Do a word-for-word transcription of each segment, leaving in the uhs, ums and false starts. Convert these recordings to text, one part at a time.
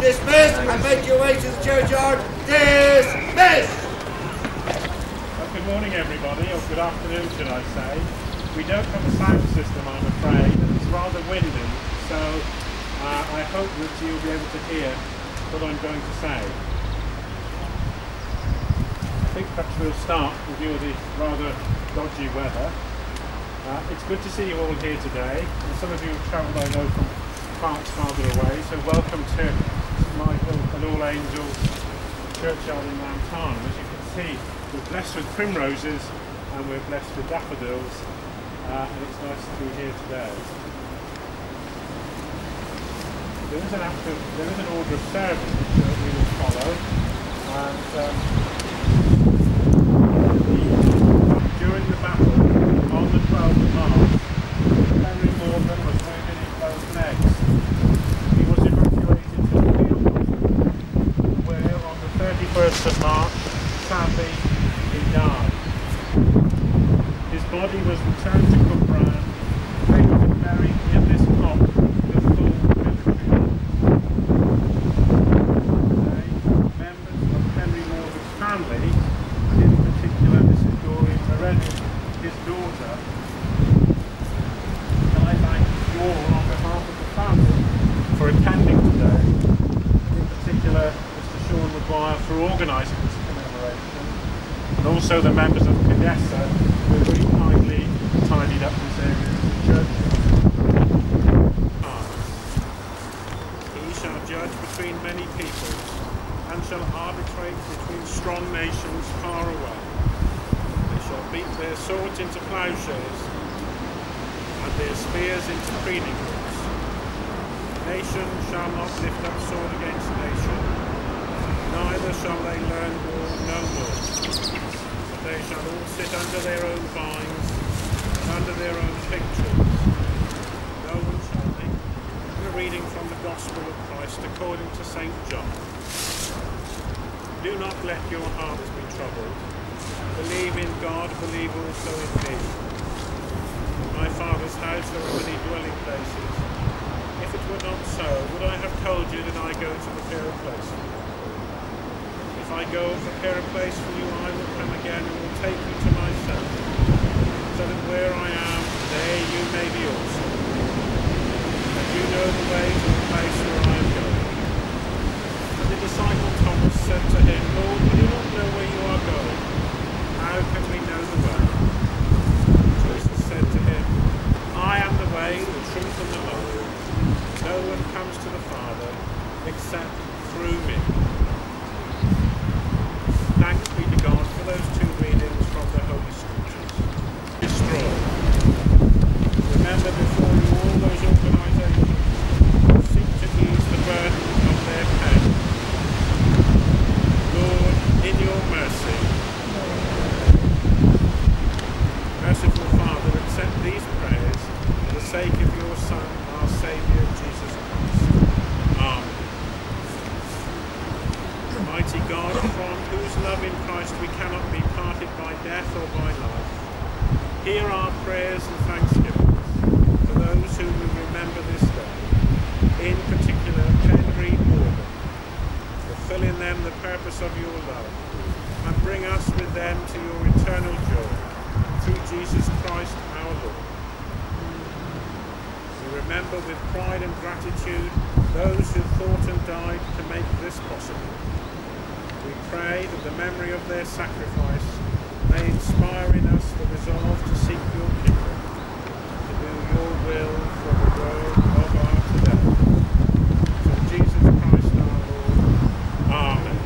Dismissed and make your way to the churchyard. Dismissed! Good morning, everybody, or good afternoon, should I say. We don't have a sound system, I'm afraid, and it's rather windy, so uh, I hope that you'll be able to hear what I'm going to say. I think perhaps we'll start with you with the rather dodgy weather. Uh, it's good to see you all here today. And some of you have travelled, I know, from parts farther away, so welcome to Saint Michaels and All Angels Churchyard in Llantarnam. As you can see, we're blessed with primroses and we're blessed with daffodils, uh, and it's nice to be here today. There is an, act of, there is an order of service that we will follow, and um, during the battle on the twelfth of March, Henry Morgan was wounded in both legs. He was evacuated to the field, where on the thirty-first of March, sadly, he died. His body was returned to Cumbrian, they were buried in this plot with full military. Today, members of Henry Morgan's family, and in particular Missus Doreen Meredith, his daughter, on behalf of the family for attending today, in particular Mister Sean Maguire for organising this commemoration, and also the members of Kinesah who very kindly tidied up this area of the church. He shall judge between many peoples, and shall arbitrate between strong nations far away. They shall beat their swords into plowshares, their spears into preening hooks. Nation shall not lift up sword against nation, neither shall they learn war no more. But they shall all sit under their own vines, and under their own fig trees. No one shall think. A reading from the Gospel of Christ according to Saint John. Do not let your hearts be troubled. Believe in God, believe also in me. My Father's house there are many dwelling places. If it were not so, would I have told you that I go to prepare a place for you? If I go and prepare a place for you, I will come again and will take you to myself, so that where I am, there you may be also. And you know the way to the place where I am going. And the disciple Thomas said to him, Lord, we do not know where you are going. How can we know the way? I am the way, the truth and the life. No one comes to the Father except through me. Thanks be to God for those two readings from the Holy Scriptures. Destroy. Remember before you all those organisations who seek to ease the burden of their pain. Lord, in your mercy, merciful Father, accept these prayers for the sake of your Son, our Saviour, Jesus Christ. Amen. Almighty God, from whose love in Christ we cannot be parted by death or by life, hear our prayers and thanksgivings for those whom we remember this day, in particular Henry Morgan. Fulfill in them the purpose of your love, and bring us with them to your eternal joy, through Jesus Christ our Lord. Remember with pride and gratitude those who thought and died to make this possible. We pray that the memory of their sacrifice may inspire in us the resolve to seek your kingdom, to do your will for the world of our today. Through Jesus Christ our Lord. Amen.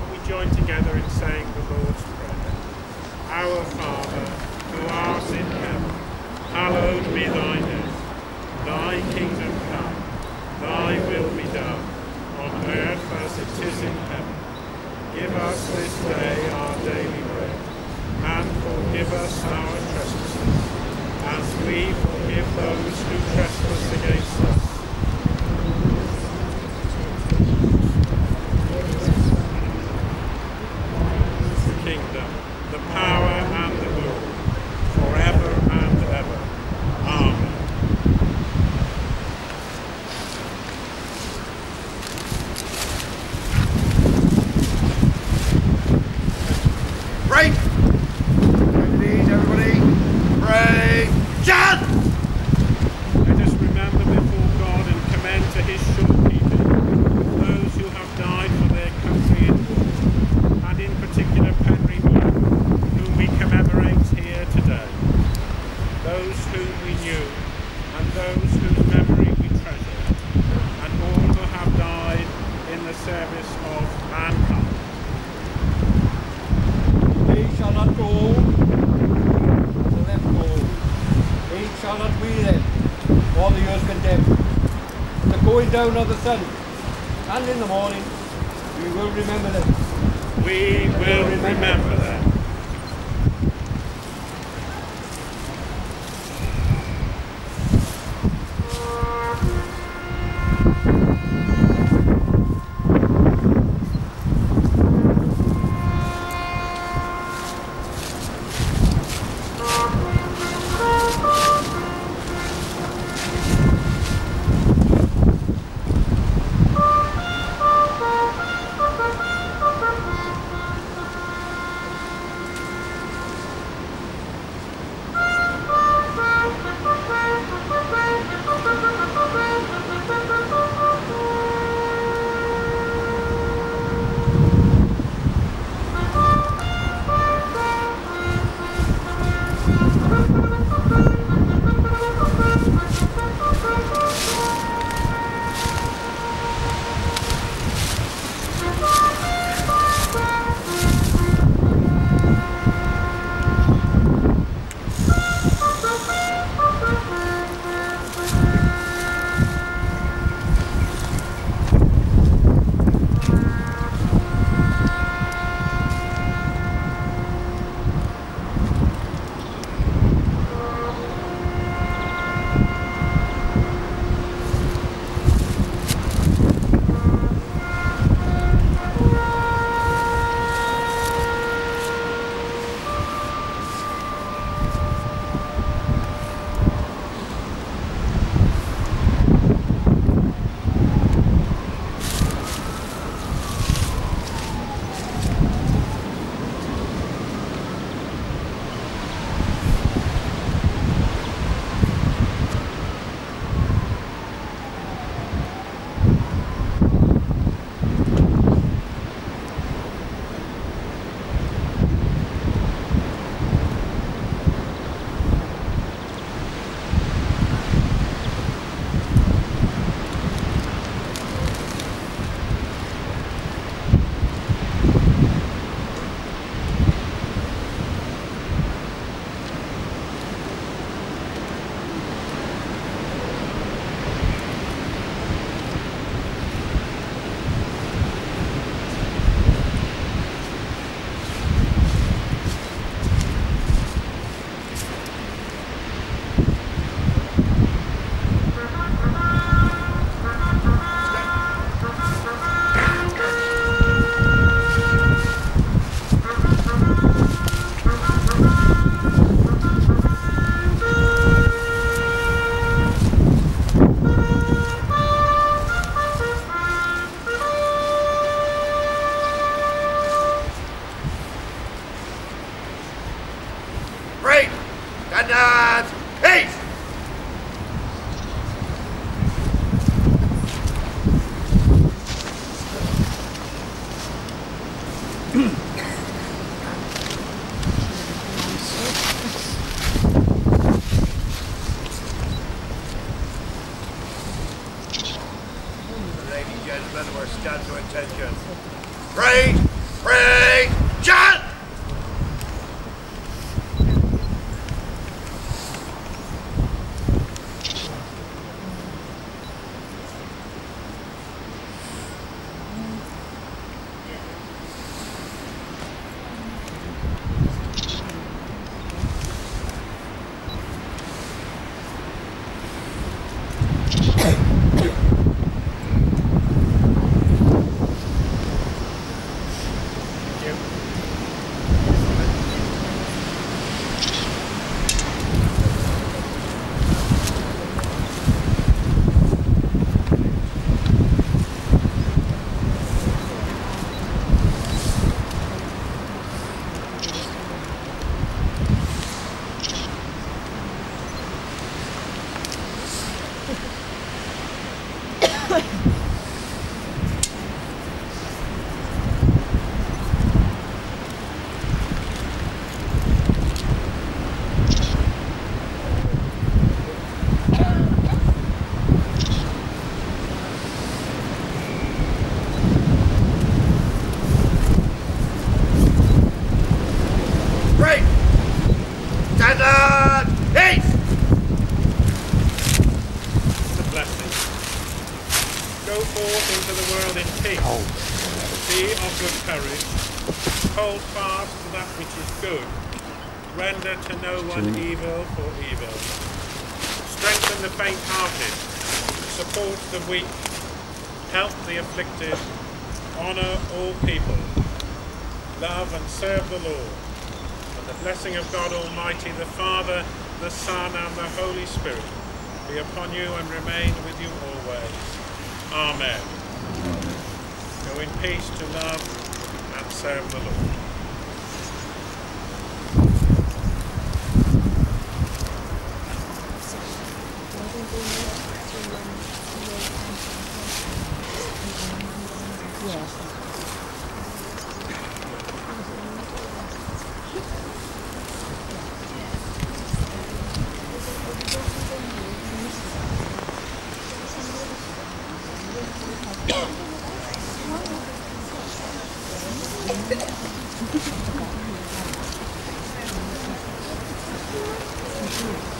And we join together in saying the Lord's Prayer. Our Father, who art in heaven, hallowed be thy name, thy kingdom come, thy will be done, on earth as it is in heaven. Give us this day our daily bread, and forgive us our trespasses, as we forgive those who trespass against us. The kingdom, the power and the glory, forever and ever. Amen. Break! Knees, everybody. Pray! John! Let us remember before God and commend to his shortkeeping those who have died for their country and war, and in particular Penry Black, whom we commemorate here today, those whom we knew and those whose memory we treasure, and all who have died in the service of mankind. They shall not go to let go. They shall not be there, all the years condemned. The going down of the sun, and in the morning, we will remember them. We will remember them. peace. Be of good courage. Hold fast to that which is good. Render to no one evil for evil. Strengthen the faint-hearted. Support the weak. Help the afflicted. Honour all people. Love and serve the Lord. And the blessing of God Almighty, the Father, the Son, and the Holy Spirit be upon you and remain with you always. Amen. Go in peace to love and serve the Lord. Thank you.